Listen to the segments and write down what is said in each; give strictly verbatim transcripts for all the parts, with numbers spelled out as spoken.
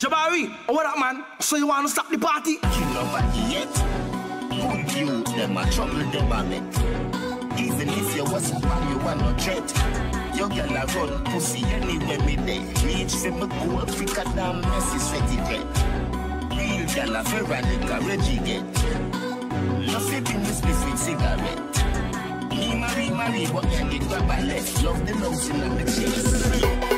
Jabari, what up, man? So you want to stop the party? You never eat. Put you, them a trouble, them a met. Even if you was bad, you want no dread. Your girl a run pussy anywhere me day. Reach from a goal, freak a damn messy sweaty dread. Real girl a Veronica Reggie get. Nothing in this with cigarette. Me marry, marry, but then they grab a left. Love the lotion and the chase.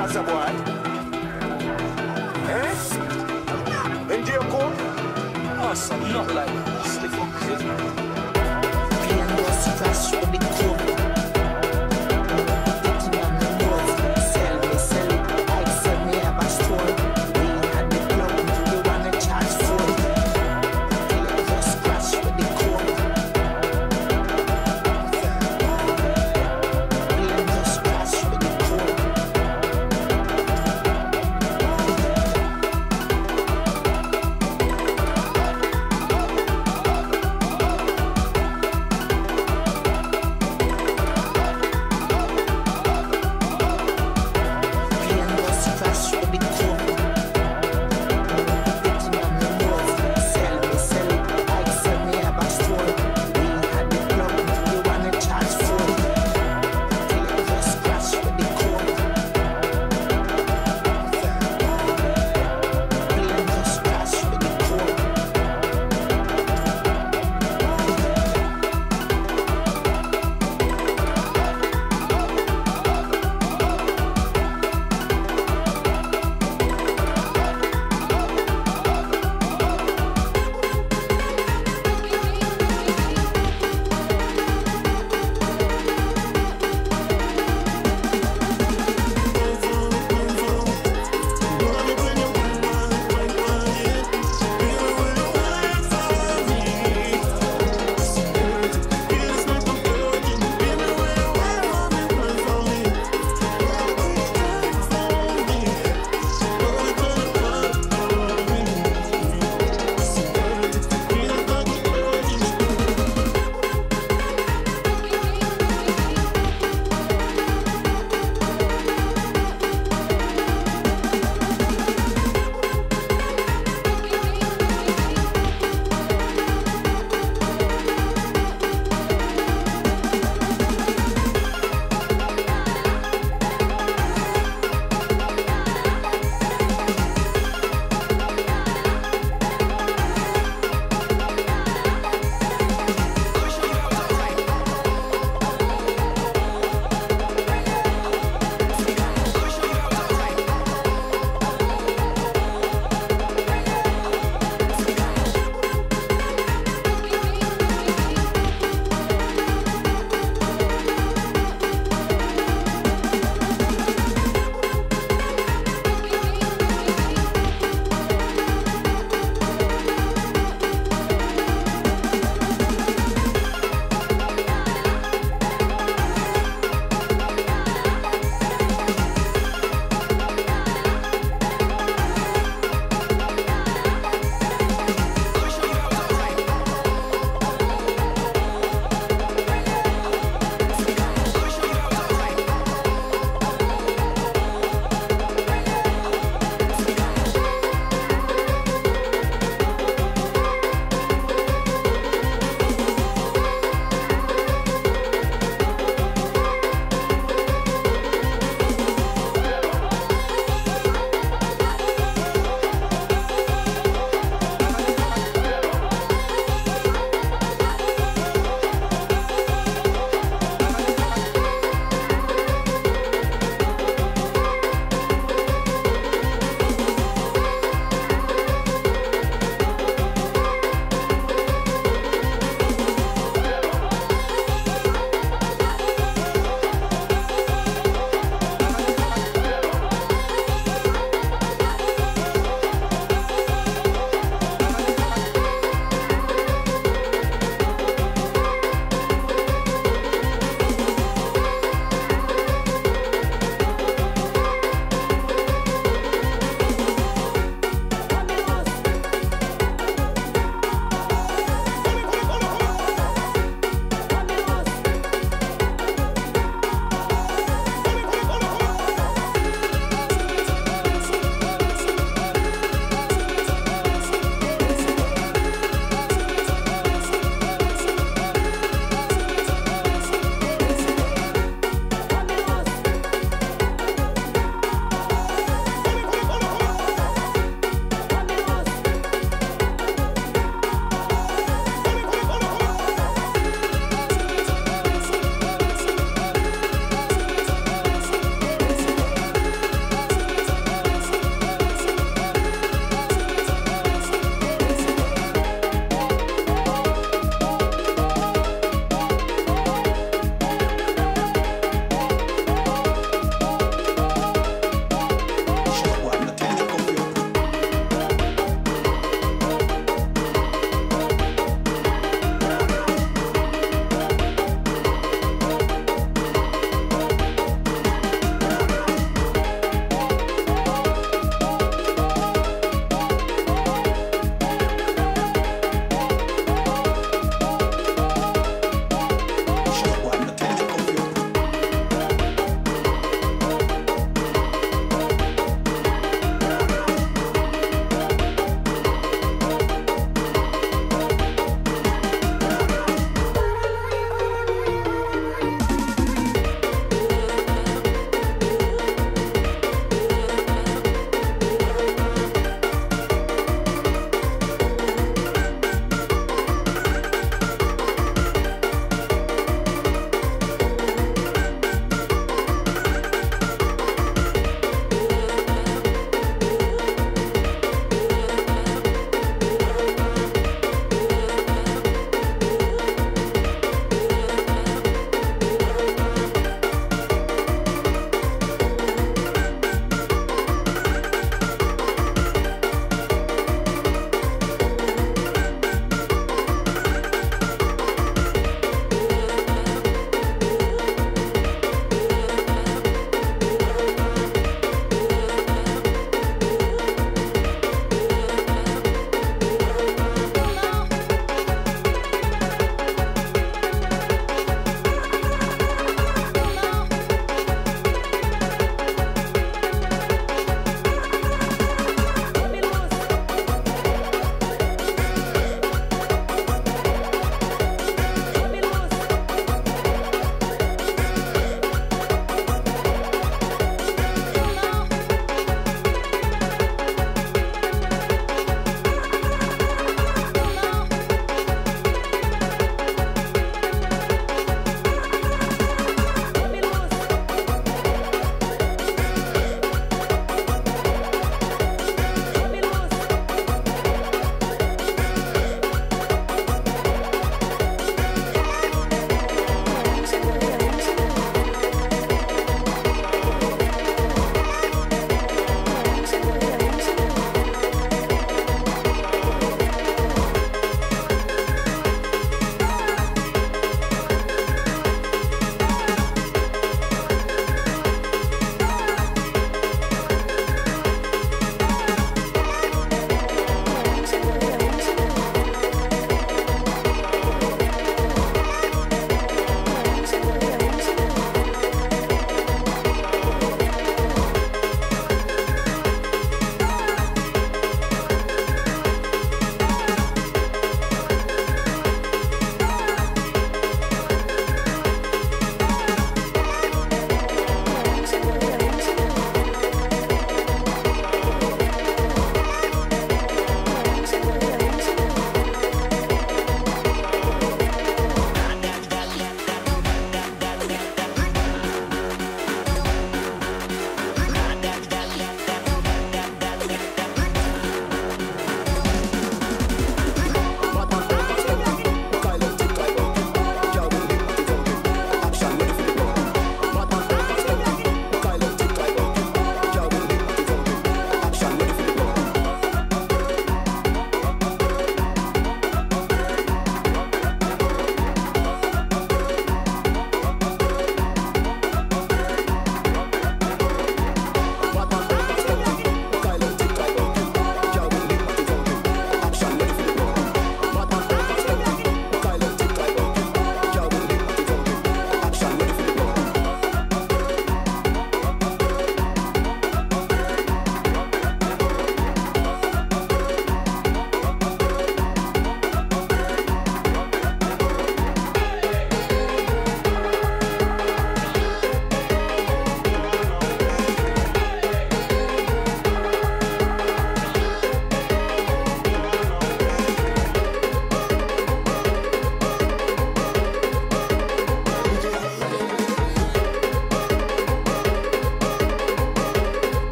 Just a boy. Eh? In jail court? Oh, son, not like this. The fuck is it? Play and go sit and show me trouble. Taking on the road. Sell me, sell me. I sell me a bash store. We had the club. We wanna charge for it. Play and go scratch with the court. Play and go scratch with the court.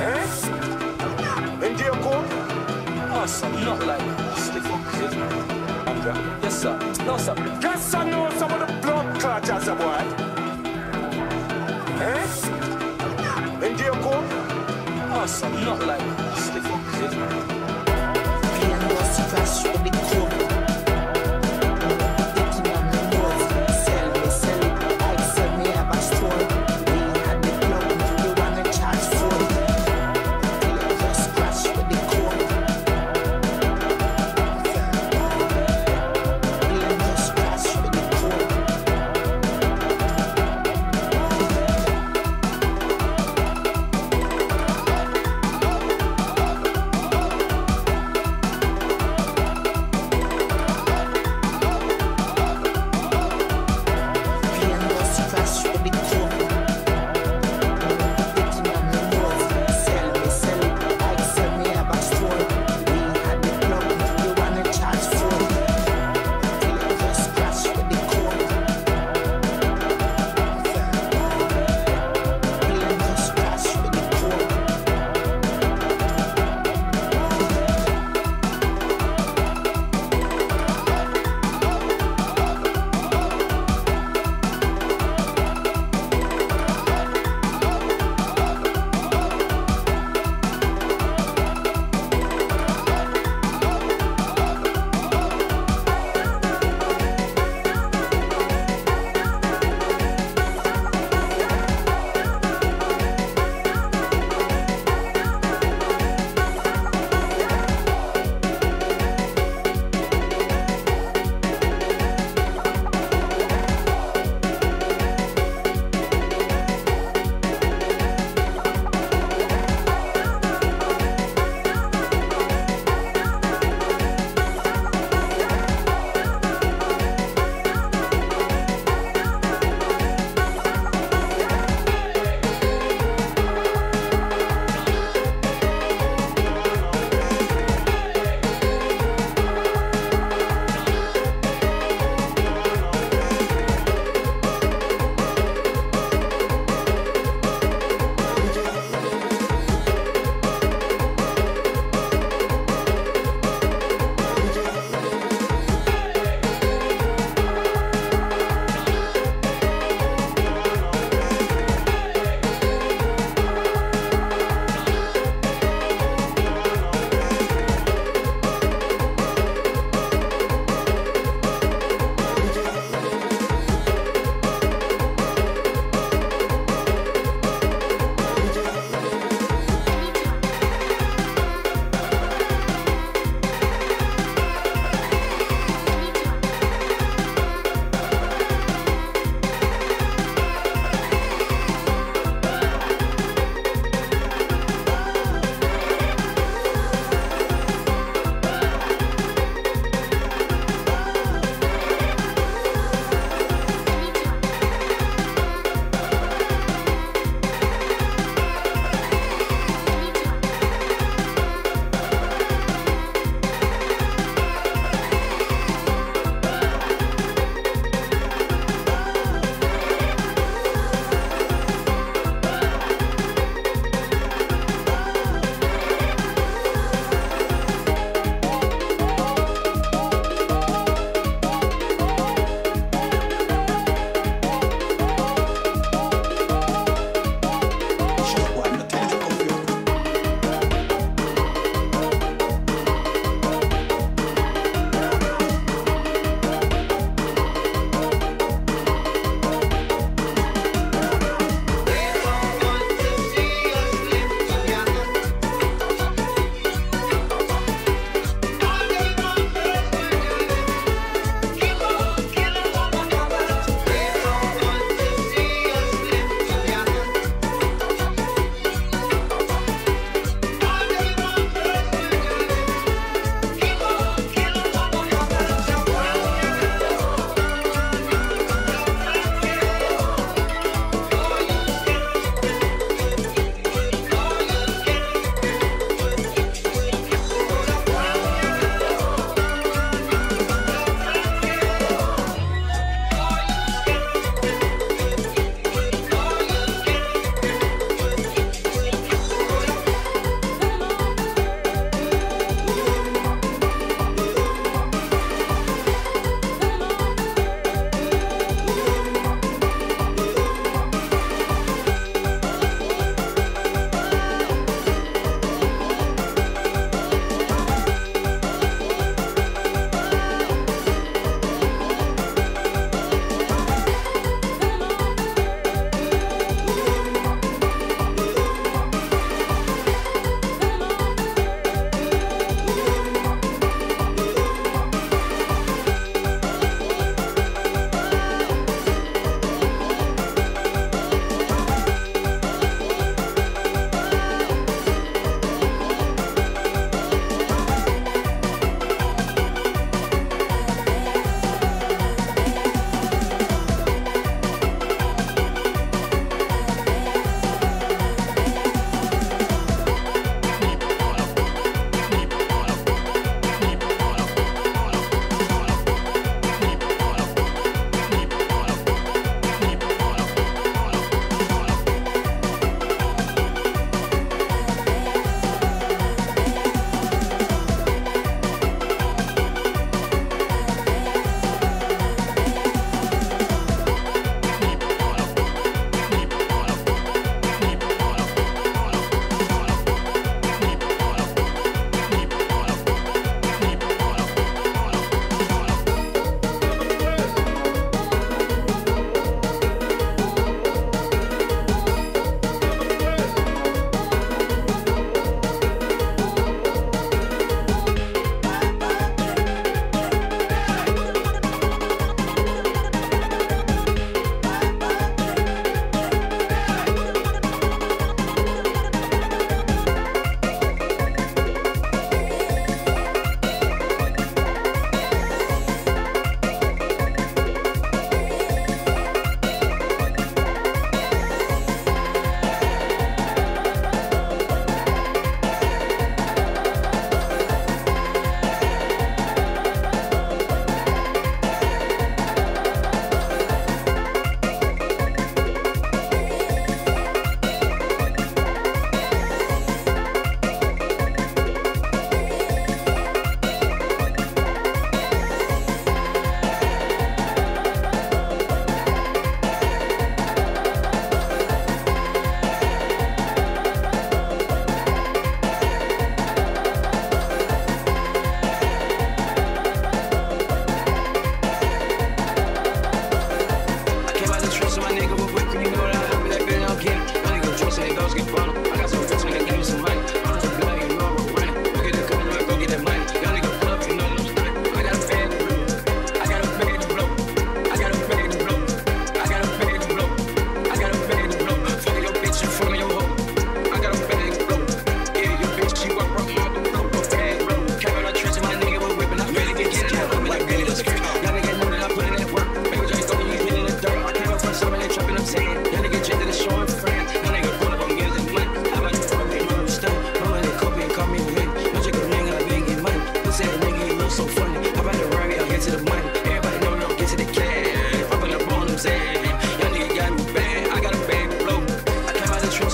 Eh? India call? No, sir, not like that. Stick up, kid. Andra. Yes, sir. No, sir. Yes, sir, no, some of the blood clutches, a boy. Eh? India call? No, sir, not like that. Stick up, kid. Piano was fast, so big cool.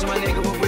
my nigga, what we